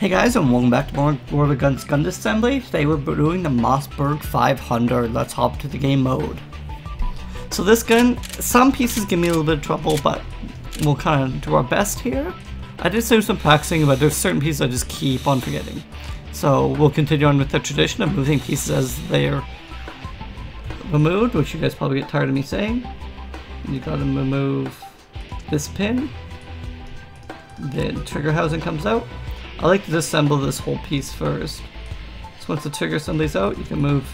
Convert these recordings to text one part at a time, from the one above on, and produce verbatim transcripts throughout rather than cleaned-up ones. Hey guys, and welcome back to more World of Guns: Gun Disassembly. Today we're doing the Mossberg five hundred. Let's hop to the game mode. So this gun, some pieces give me a little bit of trouble, but we'll kind of do our best here. I did do some practicing, but there's certain pieces I just keep on forgetting. So we'll continue on with the tradition of moving pieces as they're removed, which you guys probably get tired of me saying. You gotta remove this pin. Then trigger housing comes out. I like to disassemble this whole piece first. So once the trigger assembly's out, you can move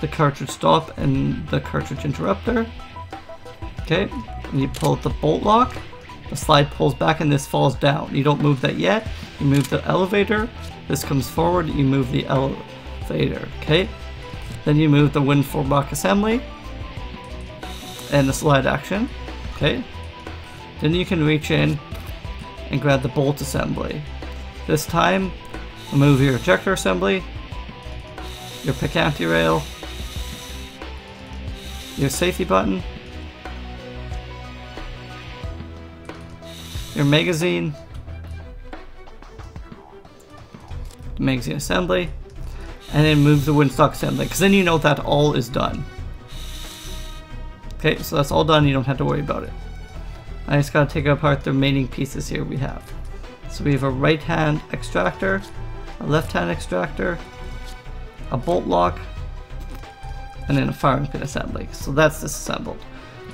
the cartridge stop and the cartridge interrupter. Okay, and you pull out the bolt lock. The slide pulls back and this falls down. You don't move that yet. You move the elevator. This comes forward, you move the elevator, okay? Then you move the wind forward lock assembly and the slide action, okay? Then you can reach in and grab the bolt assembly. This time, remove your ejector assembly, your Picatinny rail, your safety button, your magazine, the magazine assembly, and then move the windstock assembly, because then you know that all is done. Okay, so that's all done, you don't have to worry about it. I just gotta take apart the remaining pieces here we have. So we have a right hand extractor, a left hand extractor, a bolt lock, and then a firing pin assembly. So that's disassembled.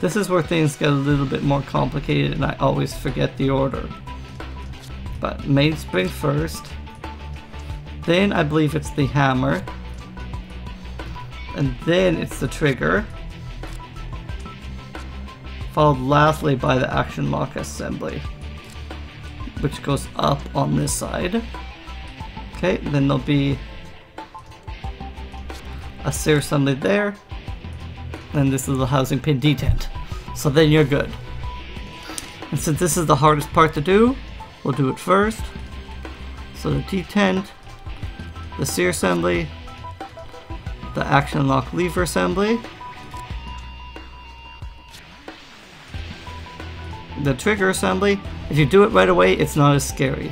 This is where things get a little bit more complicated and I always forget the order. But mainspring first, then I believe it's the hammer, and then it's the trigger, followed lastly by the action lock assembly, which goes up on this side. Okay, then there'll be a series assembly there, and this is the housing pin detent. So then you're good. And since this is the hardest part to do, we'll do it first. So the detent, the series assembly, the action lock lever assembly, the trigger assembly. If you do it right away, it's not as scary.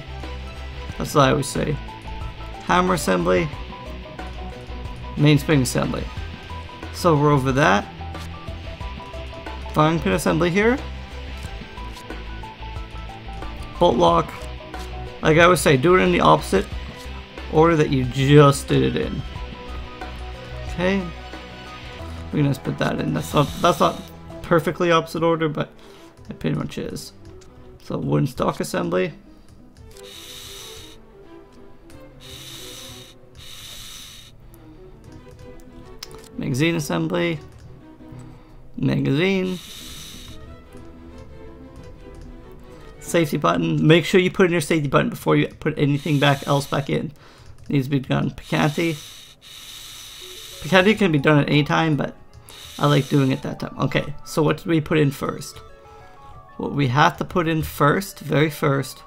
That's what I always say. Hammer assembly, mainspring assembly. So we're over that. Firing pin assembly here. Bolt lock. Like I always say, do it in the opposite order that you just did it in. Okay. We're gonna just put that in. That's not that's not perfectly opposite order, but it pretty much is. So wooden stock assembly, magazine assembly, magazine, safety button. Make sure you put in your safety button before you put anything back else back in. It needs to be done. Picatinny. Picatinny can be done at any time, but I like doing it that time. Okay, so what did we put in first? What we have to put in first, very first,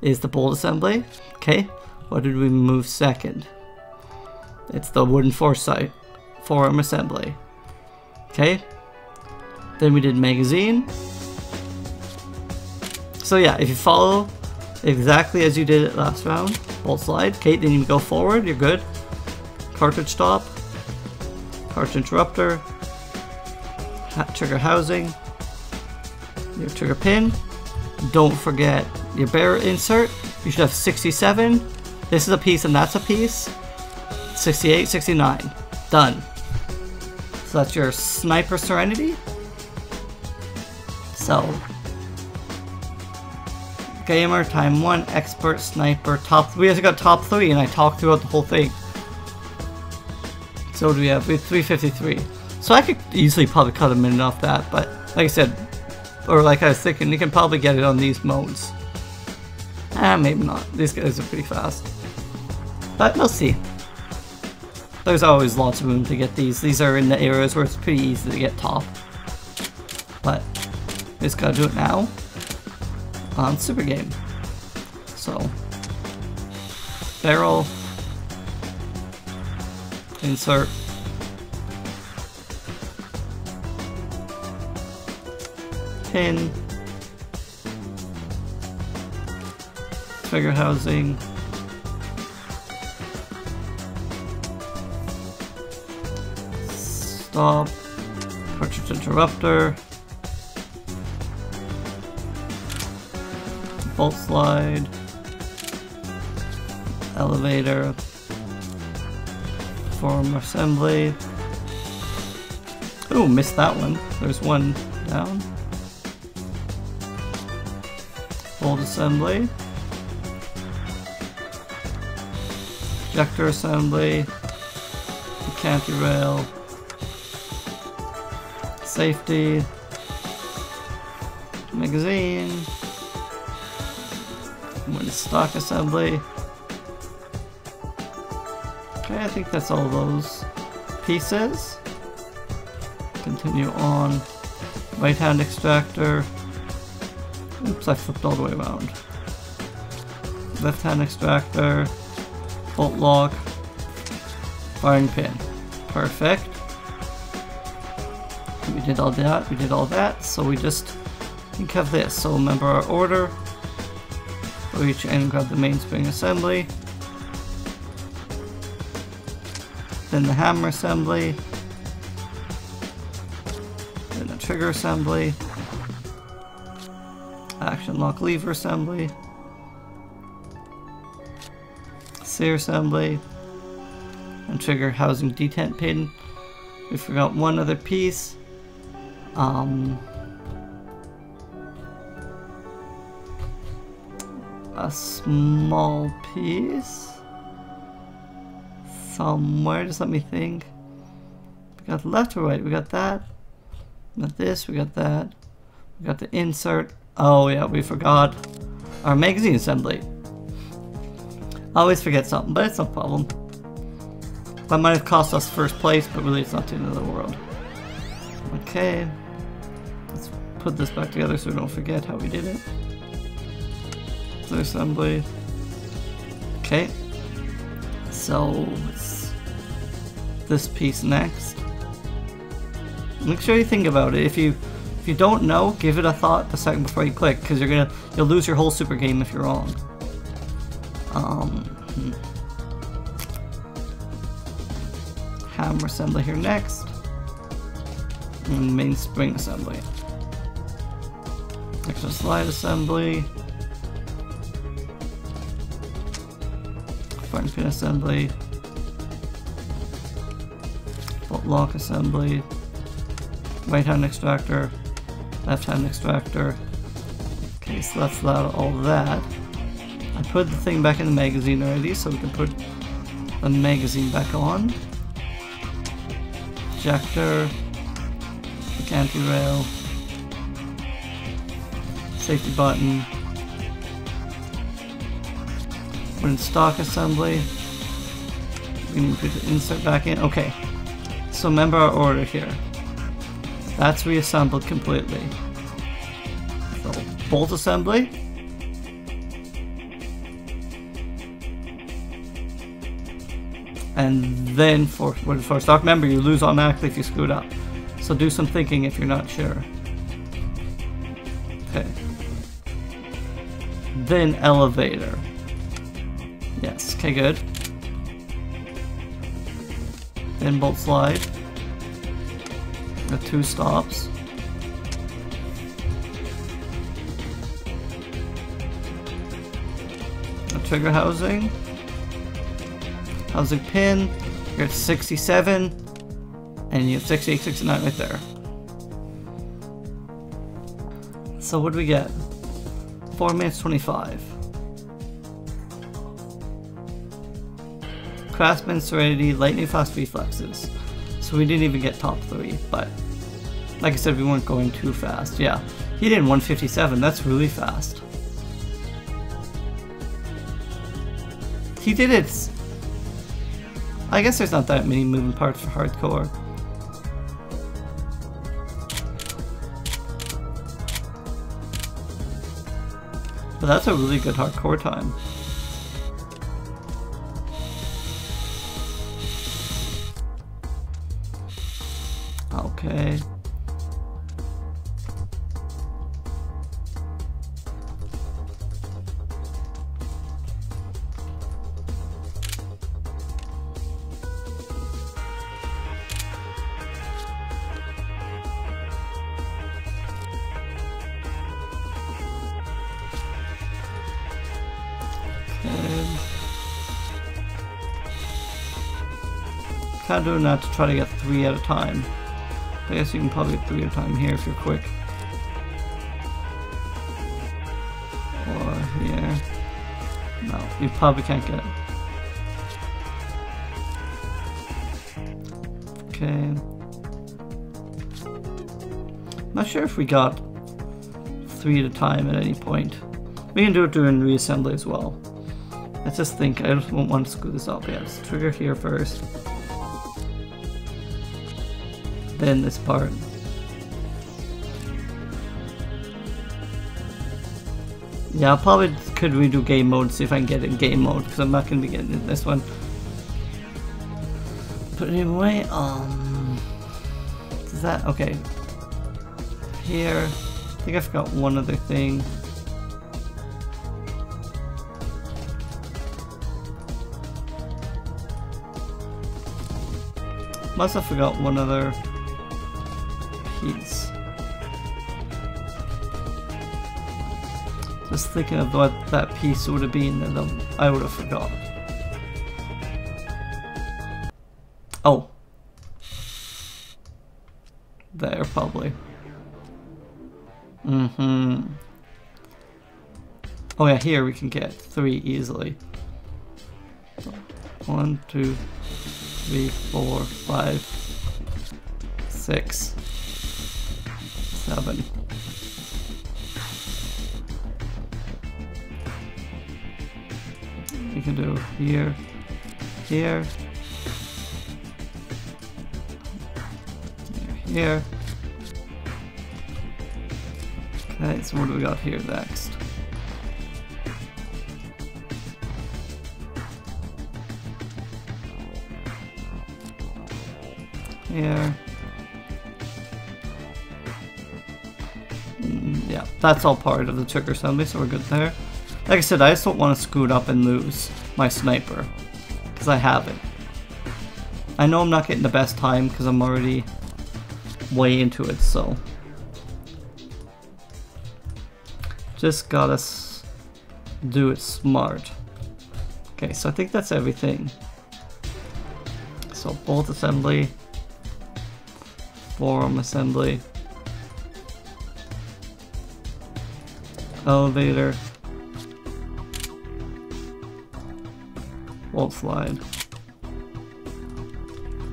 is the bolt assembly. Okay, what did we move second? It's the wooden foresight forearm assembly. Okay, then we did magazine. So yeah, if you follow exactly as you did it last round, bolt slide, okay, then you go forward, you're good. Cartridge stop, cartridge interrupter, trigger housing, your trigger pin, don't forget your bearer insert. You should have sixty-seven, this is a piece and that's a piece, sixty-eight, sixty-nine, done. So that's your sniper serenity. So, gamer, time one, expert, sniper, top three. We actually got top three and I talked throughout the whole thing. So what do we have? We have three fifty-three. So I could easily probably cut a minute off that, but like I said, or like I was thinking, you can probably get it on these modes. Ah, maybe not. These guys are pretty fast. But we'll see. There's always lots of room to get these. These are in the areas where it's pretty easy to get top. But we just gotta do it now on Super Game. So, barrel, insert, pin, trigger housing, stop. Cartridge interrupter. Bolt slide. Elevator. Form assembly. Ooh, missed that one. There's one down. Bolt assembly. Ejector assembly. Picatinny rail. Safety. Magazine. One stock assembly. Okay, I think that's all those pieces. Continue on. Right hand extractor. Oops, I flipped all the way around. Left hand extractor. Bolt lock. Firing pin. Perfect. We did all that, we did all that, so we just think of this. So remember our order. Reach and grab the mainspring assembly. Then the hammer assembly. Then the trigger assembly. Action lock lever assembly. Sear assembly. And trigger housing detent pin. We forgot one other piece. Um, a small piece somewhere. Just let me think. We got left or right. We got that. We got this. We got that. We got the insert. Oh yeah, we forgot our magazine assembly. I always forget something, but it's no problem. That might have cost us first place, but really it's not the end of the world. Okay, let's put this back together so we don't forget how we did it. The assembly. Okay, so it's this piece next. Make sure you think about it. If you if you don't know, give it a thought a second before you click, because you're gonna you'll lose your whole super game if you're wrong. Um, hammer assembly here next. And mainspring assembly. Extra slide assembly. Firing pin assembly. Bolt lock assembly. Right hand extractor. Left hand extractor. Okay, so that's that, all that. I put the thing back in the magazine already, so we can put the magazine back on. Ejector. Picatinny rail. Safety button. Put in stock assembly. We need to insert back in. Okay. So remember our order here. That's reassembled completely. So bolt assembly. And then for, for stock, remember you lose automatically if you screw it up. So do some thinking if you're not sure. Okay. Then elevator. Yes, okay, good. Then bolt slide. The two stops. The trigger housing. Housing pin. You're at sixty-seven. And you have sixty-eight, sixty-nine right there. So what do we get? four minutes twenty-five. Craftsman, Serenity, lightning fast reflexes. So we didn't even get top three, but like I said, we weren't going too fast. Yeah, he did one fifty-seven, that's really fast. He did it. I guess there's not that many moving parts for hardcore. But that's a really good hardcore time. Okay. Um, kind of doing that to try to get three at a time. I guess you can probably get three at a time here if you're quick. Or here. No, you probably can't get it. Okay. Not sure if we got three at a time at any point. We can do it during reassembly as well. I just think I just won't want to screw this up. Yeah, let's trigger here first. Then this part. Yeah, I probably could redo game mode, see if I can get it in game mode, because I'm not going to be getting it in this one. Put it away. Um, is that okay? Here, I think I forgot one other thing. Must have forgot one other piece. Just thinking of what that piece would have been and I would have forgot. Oh. There, probably. Mm-hmm. Oh yeah, here we can get three easily. One, two, three, four, five, six, seven. You can do here, here, here. Okay, so what do we got here next? Here. Mm, yeah, that's all part of the trigger assembly, so we're good there. Like I said, I just don't want to screw it up and lose my sniper, because I have it. I know I'm not getting the best time, because I'm already way into it, so. Just gotta do it smart. Okay, so I think that's everything. So, bolt assembly. Forum assembly, elevator, bolt slide,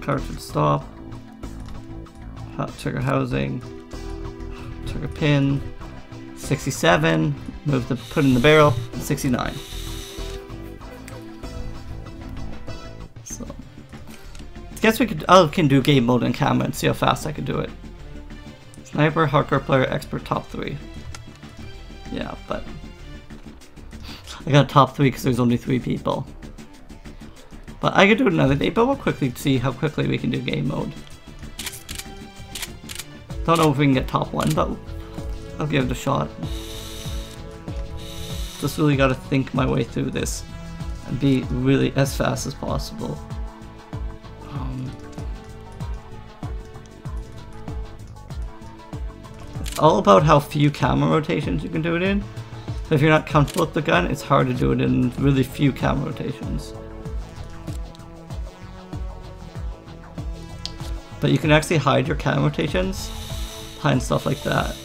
cartridge stop, hot trigger housing, trigger pin, sixty-seven, move the put in the barrel, sixty-nine. I guess we could, I can do game mode and camera and see how fast I can do it. Sniper, hardcore player, expert, top three. Yeah, but I got top three because there's only three people. But I could do it another day, but we'll quickly see how quickly we can do game mode. Don't know if we can get top one, but I'll give it a shot. Just really gotta think my way through this and be really as fast as possible. All about how few camera rotations you can do it in. So if you're not comfortable with the gun, it's hard to do it in really few camera rotations. But you can actually hide your camera rotations behind stuff like that.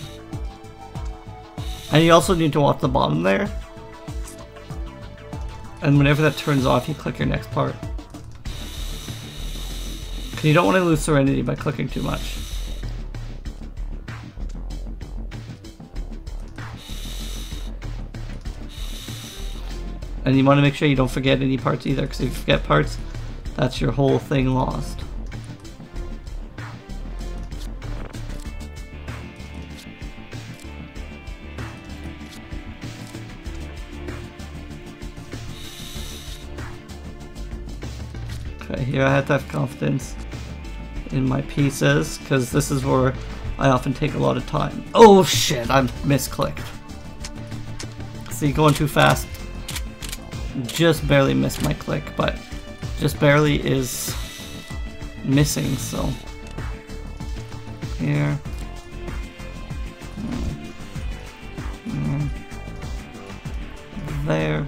And you also need to watch the bottom there. And whenever that turns off, you click your next part. Because you don't want to lose serenity by clicking too much. And you want to make sure you don't forget any parts either, because if you forget parts, that's your whole thing lost. Okay, here I have to have confidence in my pieces, because this is where I often take a lot of time. Oh shit, I'm misclicked. See, going too fast. Just barely missed my click, but just barely is missing, so here. There.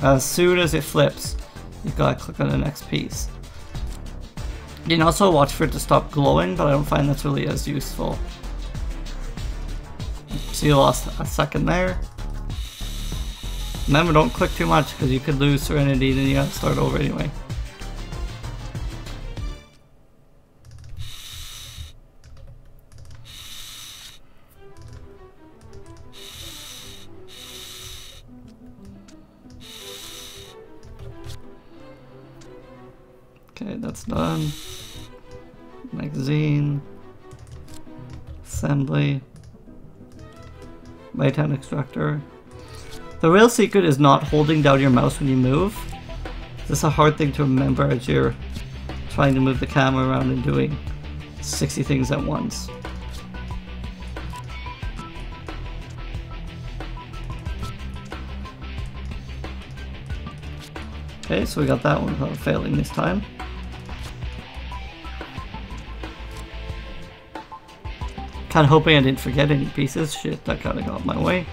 As soon as it flips, you gotta click on the next piece. You can also watch for it to stop glowing, but I don't find that's really as useful. So you lost a second there. Remember, don't click too much because you could lose Serenity, then you gotta start over anyway. Okay, that's done. Magazine. Assembly. Light-hand extractor. The real secret is not holding down your mouse when you move. This is a hard thing to remember as you're trying to move the camera around and doing sixty things at once. Okay, so we got that one without failing this time. Kind of hoping I didn't forget any pieces. Shit, that kind of got my way.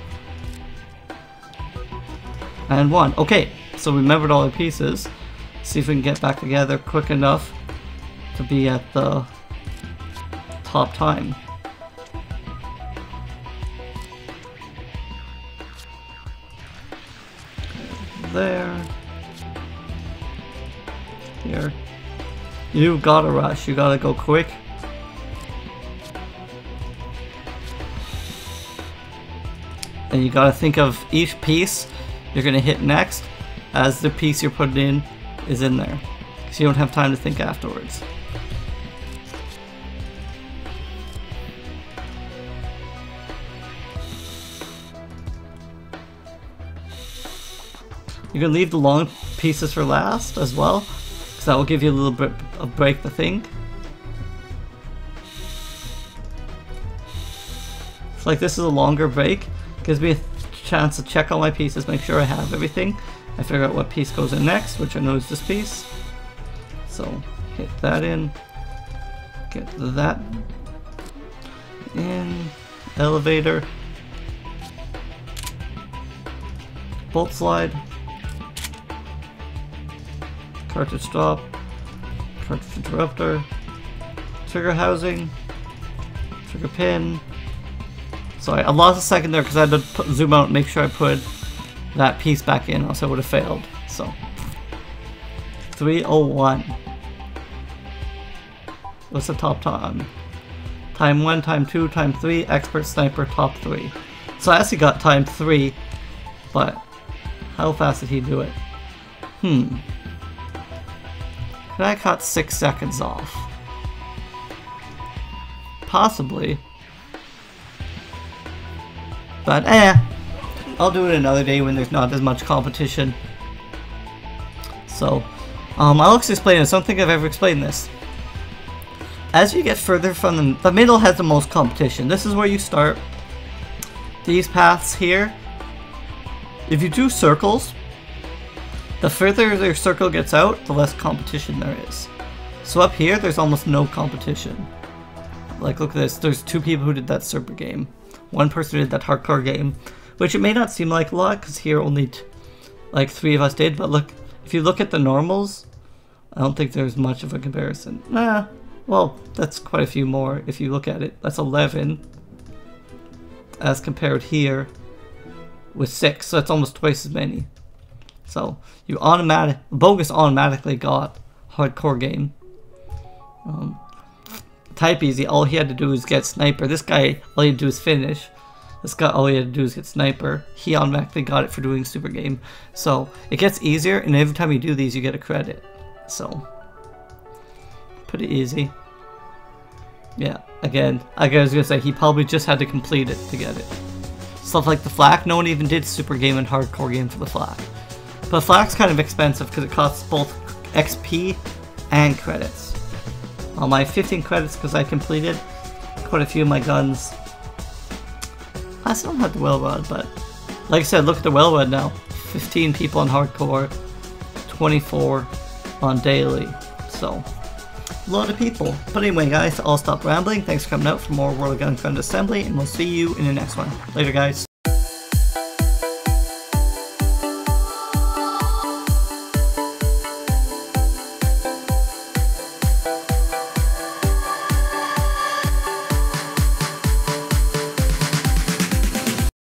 And one. Okay, so we remembered all the pieces. See if we can get back together quick enough to be at the top time. There. Here. You gotta rush. You gotta go quick. And you gotta think of each piece you're gonna hit next as the piece you're putting in is in there, so you don't have time to think afterwards. You can leave the long pieces for last as well, because that will give you a little bit of break to think. It's like, this is a longer break, gives me a chance to check all my pieces, make sure I have everything. I figure out what piece goes in next, which I know is this piece. So hit that in, get that in, elevator, bolt slide, cartridge stop, cartridge interrupter, trigger housing, trigger pin. Sorry, I lost a second there because I had to put, zoom out and make sure I put that piece back in, else I would have failed. So, three oh one. What's the top time? Time one, time two, time three, expert sniper, top three. So I actually got time three, but how fast did he do it? Hmm. Could I have cut six seconds off? Possibly. But eh, I'll do it another day when there's not as much competition. So, um, I'll actually explain this. I don't think I've ever explained this. As you get further from the, the middle has the most competition. This is where you start. These paths here. If you do circles, the further your circle gets out, the less competition there is. So up here, there's almost no competition. Like, look at this. There's two people who did that Serper game. One person did that hardcore game, which it may not seem like a lot because here only t like three of us did, but look, if you look at the normals, I don't think there's much of a comparison. Nah, well, that's quite a few more if you look at it. That's eleven as compared here with six, so that's almost twice as many. So you automatic bogus automatically got hardcore game. Um, Type easy, all he had to do is get sniper. This guy, all he had to do is finish. This guy, all he had to do is get sniper. He automatically got it for doing super game. So it gets easier, and every time you do these, you get a credit. So pretty easy. Yeah, again, I was gonna say he probably just had to complete it to get it. Stuff like the flak, no one even did super game and hardcore game for the flak. But flak's kind of expensive because it costs both X P and credits. On my fifteen credits because I completed quite a few of my guns. I still don't have the well rod, but like I said, look at the well rod now. fifteen people on hardcore, twenty-four on daily. So a lot of people. But anyway, guys, I'll stop rambling. Thanks for coming out for more World of Guns: Gun Disassembly, and we'll see you in the next one. Later, guys.